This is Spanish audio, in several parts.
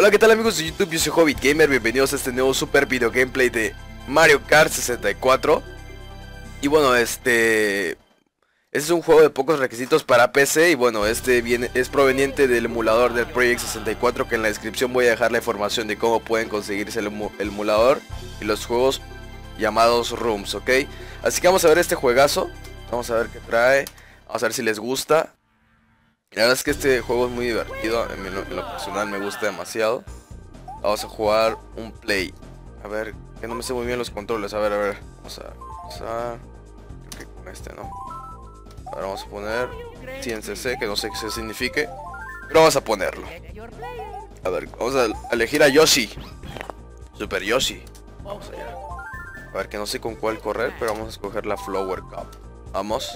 Hola, ¿qué tal amigos de YouTube? Yo soy TheHobbitGamer, bienvenidos a este nuevo super video gameplay de Mario Kart 64. Y bueno, este es un juego de pocos requisitos para PC. Y bueno, es proveniente del emulador del Project 64, que en la descripción voy a dejar la información de cómo pueden conseguirse el emulador y los juegos llamados ROMs, ¿ok? Así que vamos a ver este juegazo, vamos a ver qué trae, vamos a ver si les gusta. La verdad es que este juego es muy divertido, en lo personal me gusta demasiado. Vamos a jugar un play. A ver, que no me sé muy bien los controles. A ver, a ver. Vamos a creo que con este, ¿no? Ahora vamos a poner 100cc, que no sé qué signifique, pero vamos a ponerlo. A ver, vamos a elegir a Yoshi. Super Yoshi. Vamos allá. A ver, que no sé con cuál correr, pero vamos a escoger la Flower Cup. Vamos.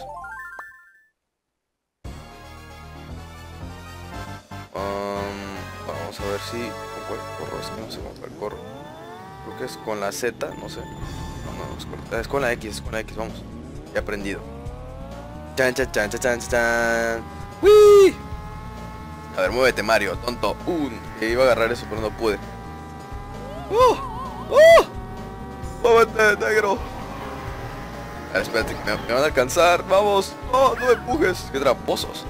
Vamos a ver si con cuál corro, es que no sé con cuál corro. Creo que es con la Z, no sé. No, es con la X, vamos. Ya aprendido. Chan, chan, chan, chan, chan. ¡Wii! A ver, muévete Mario, tonto. Iba a agarrar eso, pero no pude. ¡Muévete, negro! A ver, espérate, me van a alcanzar. ¡Vamos! ¡No, no me empujes! ¡Qué tramposos!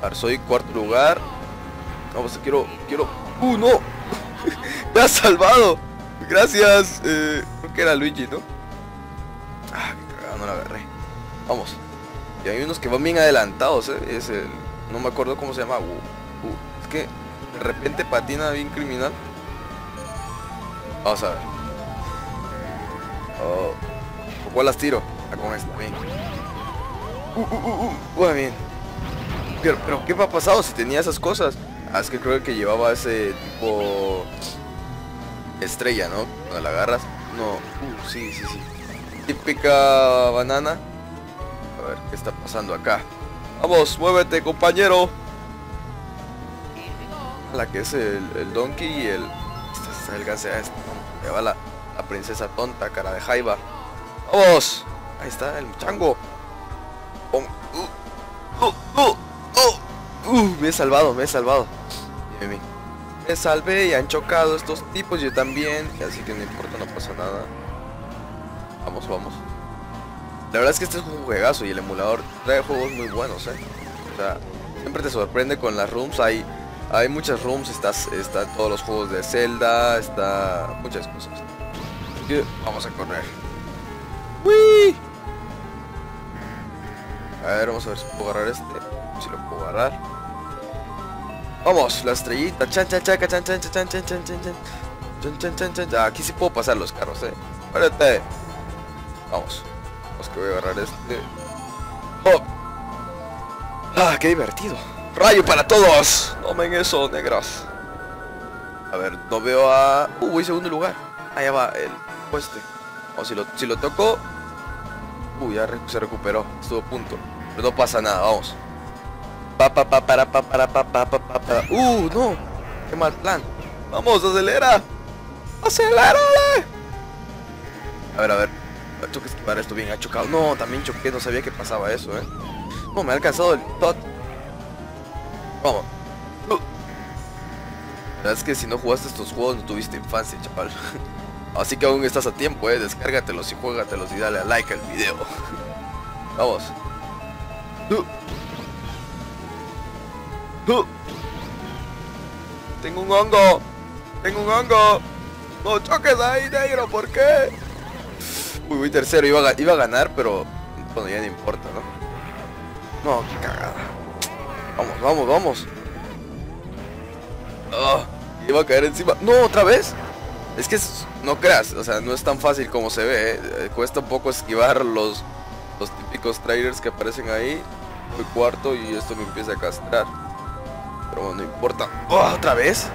A ver, soy cuarto lugar. Vamos, quiero... ¡no! ¡Me has salvado! Gracias. Creo que era Luigi, ¿no? Ah, qué cagada, no la agarré. Vamos. Y hay unos que van bien adelantados, ¿eh? Es el... no me acuerdo cómo se llama. Es que de repente patina bien criminal. Vamos a ver. ¿Por cuál las tiro? Ah, con esta, bien. Bueno, bien. Pero ¿qué me ha pasado si tenía esas cosas? Ah, es que creo que llevaba ese tipo estrella, ¿no? Cuando la agarras. No, sí. Típica banana. A ver, ¿qué está pasando acá? Vamos, muévete, compañero. La que es el Donkey y el... alcance a este. Lleva la princesa tonta, cara de jaiba. ¡Vamos! Ahí está el chango. Me he salvado. Me salvé y han chocado estos tipos, yo también. Así que no importa, no pasa nada. Vamos. La verdad es que este es un juegazo y el emulador trae juegos muy buenos, ¿eh? O sea, siempre te sorprende con las rooms. Hay muchas rooms, está todos los juegos de Zelda, está muchas cosas. Así que vamos a correr. ¡Wii! A ver, vamos a ver si puedo agarrar este. Si lo puedo agarrar. Vamos, la estrellita. Aquí sí puedo pasar los carros, Espérate. Vamos. Vamos que voy a agarrar este. ¡Oh! ¡Ah, qué divertido! ¡Rayo para todos! Tomen eso, negros. A ver, no veo a... voy segundo lugar. Allá va el pueste. O si lo toco... ya se recuperó. Estuvo a punto. Pero no pasa nada, vamos. No, qué mal plan. Vamos, acelérale. A ver, tengo que esquivar esto bien, ha chocado. No, también choqué, no sabía que pasaba eso, No, me ha alcanzado el tot. Vamos. La verdad es que si no jugaste estos juegos no tuviste infancia, chaval. Así que aún estás a tiempo, Descárgatelos y juégatelos y dale a like al video. Vamos. Tengo un hongo. No choques ahí, negro, ¿por qué? Voy tercero, iba a ganar, pero bueno, ya no importa, ¿no? No, qué cagada. Vamos. Iba a caer encima. No, otra vez. Es que no creas, o sea, no es tan fácil como se ve, Cuesta un poco esquivar los típicos trailers que aparecen ahí. Voy cuarto y esto me empieza a castrar. Pero bueno, no importa. ¿Otra vez?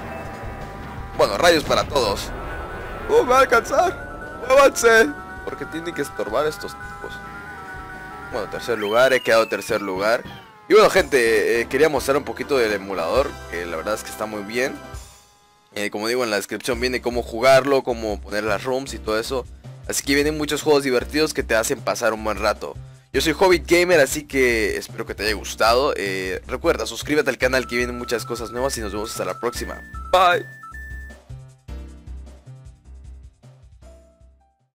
Bueno, rayos para todos. Me va a alcanzar. ¡Muévanse! Porque tienen que estorbar estos tipos. Bueno, tercer lugar. He quedado tercer lugar. Y bueno, gente, quería mostrar un poquito del emulador, que la verdad es que está muy bien. Como digo, en la descripción viene cómo jugarlo, cómo poner las ROMs y todo eso. Así que vienen muchos juegos divertidos que te hacen pasar un buen rato. Yo soy TheHobbitGamer, así que espero que te haya gustado. Recuerda, suscríbete al canal que vienen muchas cosas nuevas y nos vemos hasta la próxima. Bye.